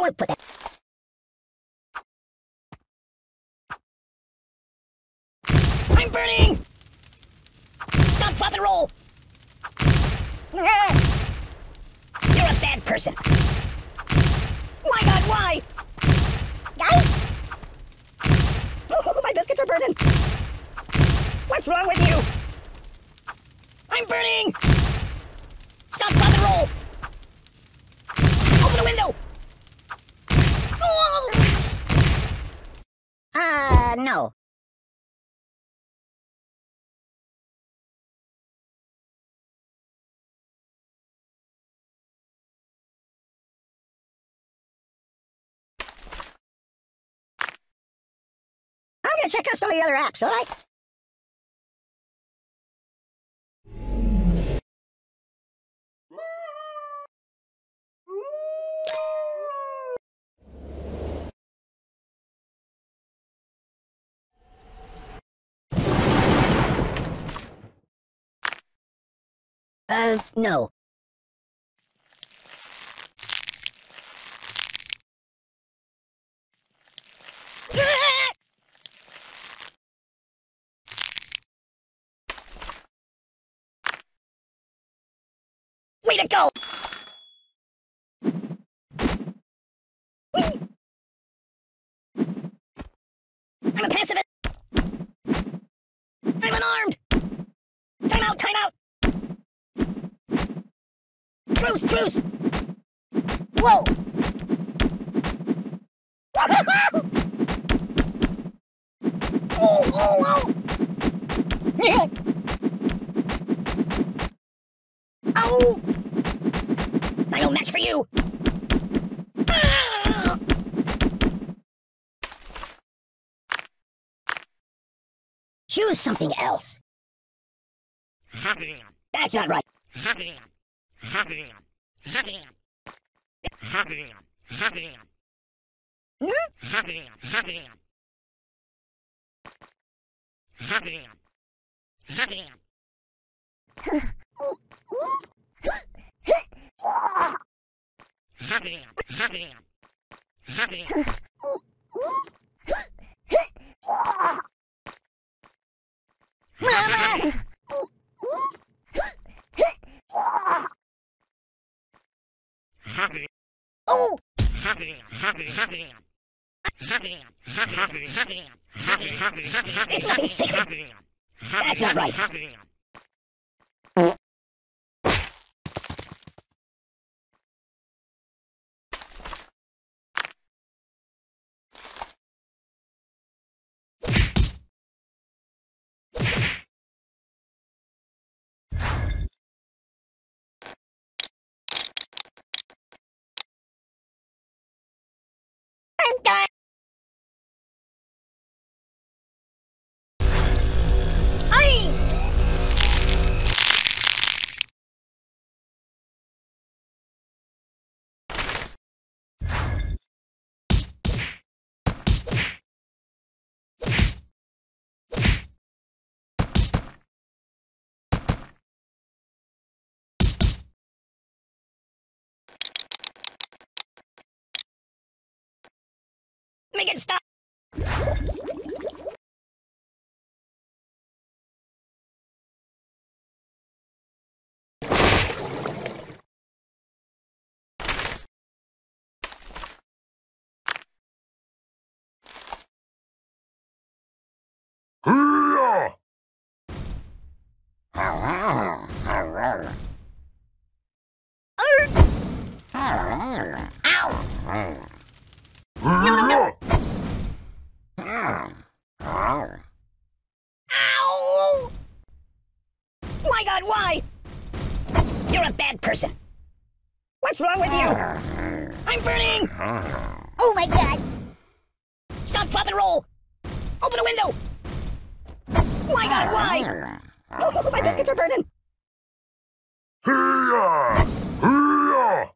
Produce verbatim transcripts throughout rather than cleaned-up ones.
might want to put that. I'm burning! Stop, pop, and roll! You're a bad person. My God, why? Oh, my biscuits are burning. What's wrong with you? I'm burning! Stop, pop, and roll! Open the window! Uh, no. I'm gonna check out some of the other apps, alright? Uh, no. Way to go! Whee! I'm a pacifist! I'm unarmed! Time out! Time out! Truce! Truce! Whoa! Whoa! Whoa! Whoa! Ow! I don't match for you! Ah! Choose something else. That's not right. Mama! Oh! It's nothing sacred! That's not right! Make it stop. Person. What's wrong with you? I'm burning! Oh my God! Stop, drop, and roll! Open a window! My God, why? Oh, my biscuits are burning! Hey-ya! Hey-ya!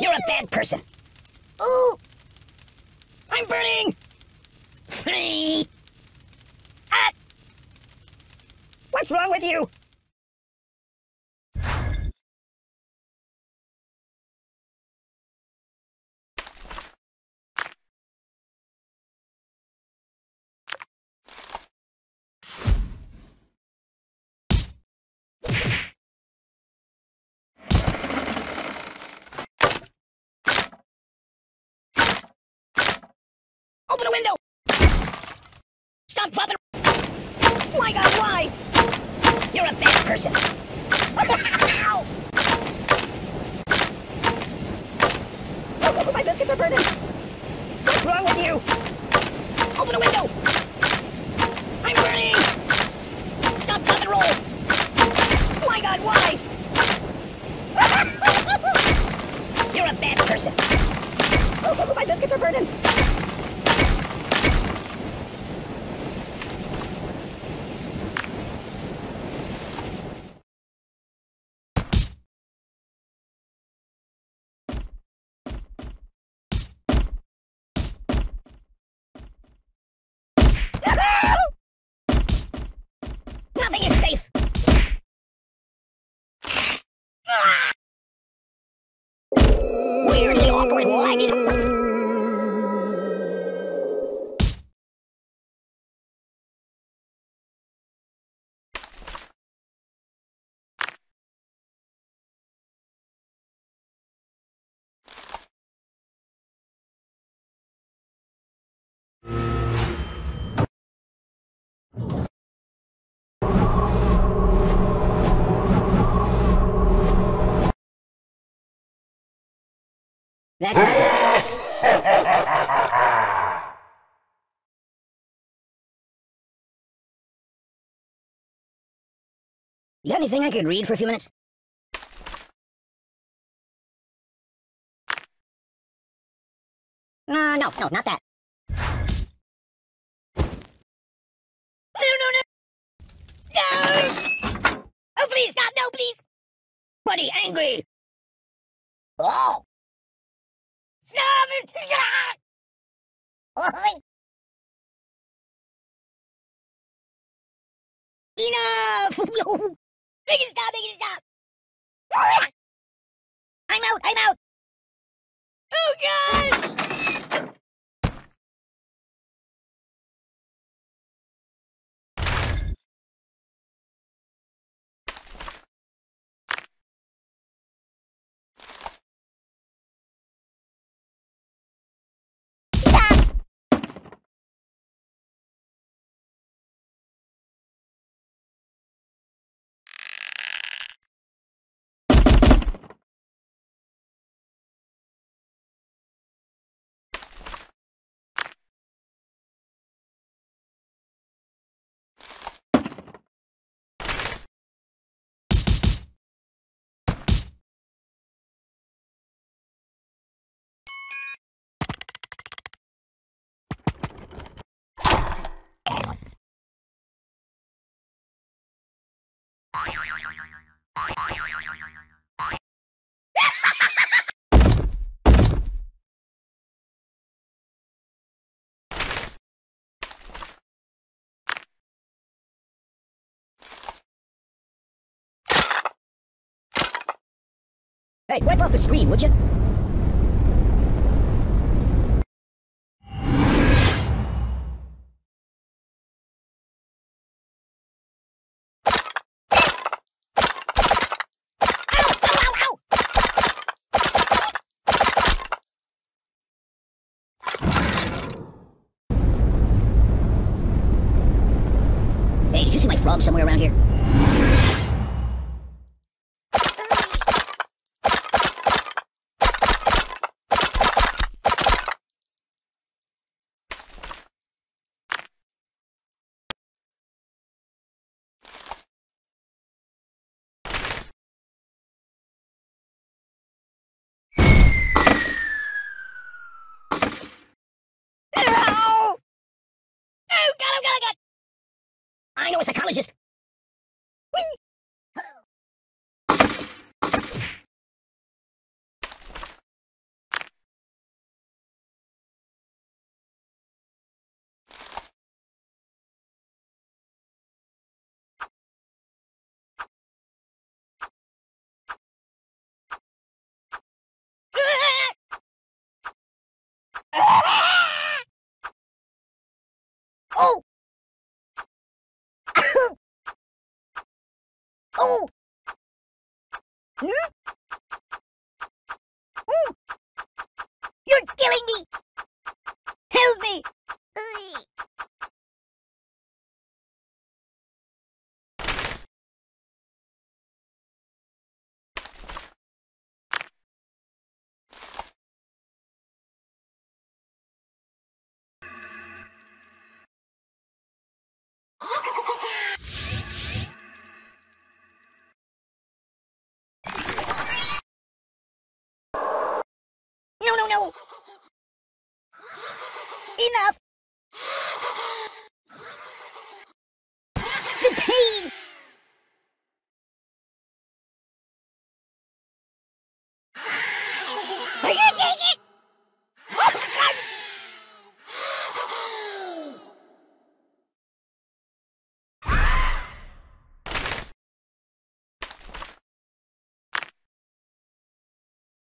You're a bad person. Ooh. I'm burning. Ah. What's wrong with you? Open the window! Stop dropping! My God, why? You're a bad person. Oh, my biscuits are burning! What's wrong with you? Open the window! I'm burning! Stop, drop, and roll! My God, why? You're a bad person. Oh, my biscuits are burning! Weirdly awkward and lagging. That's not good. You got anything I could read for a few minutes? Uh, no, no, not that. No, no, no! No! Oh, please, stop, no, please! Buddy, angry! Oh! Enough! Make it stop! Make it stop! I'm out! I'm out! Oh God! Hey, wipe off the screen, would you? Frog somewhere around here. I know a psychologist. Whee! Oh! Oh! Hmm? Ooh. You're killing me! Help me! Ugh. No! Enough! The pain! Will you take it?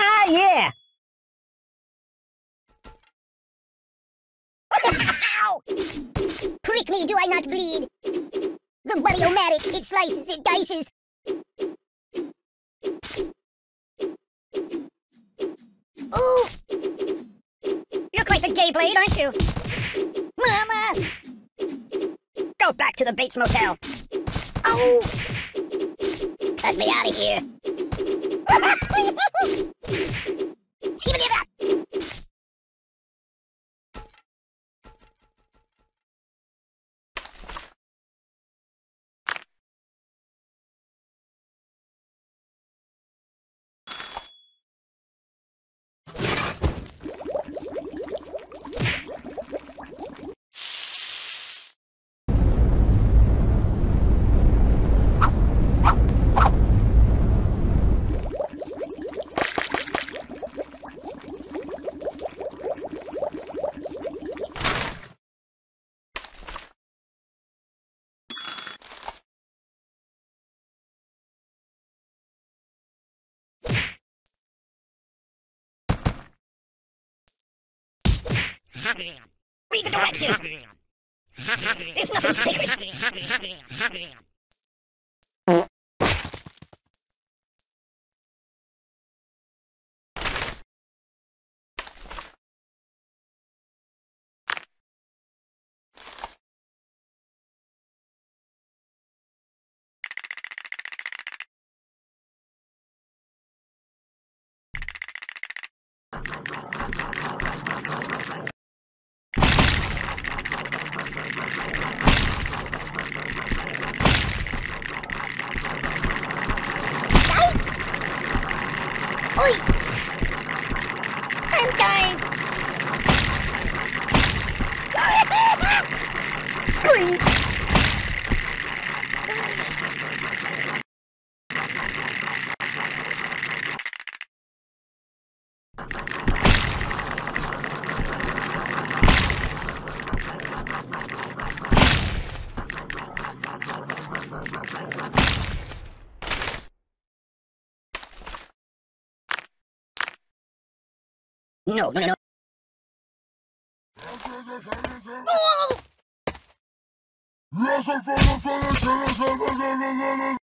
Ah, yeah! Ow! Prick me, do I not bleed? The buddy-o-matic, it slices, it dices. Ooh! You're quite the gay blade, aren't you? Mama! Go back to the Bates Motel. Oh! Let me out of here. Give me that! Read the directions! There's nothing sacred! No, no, no, no. Whoa!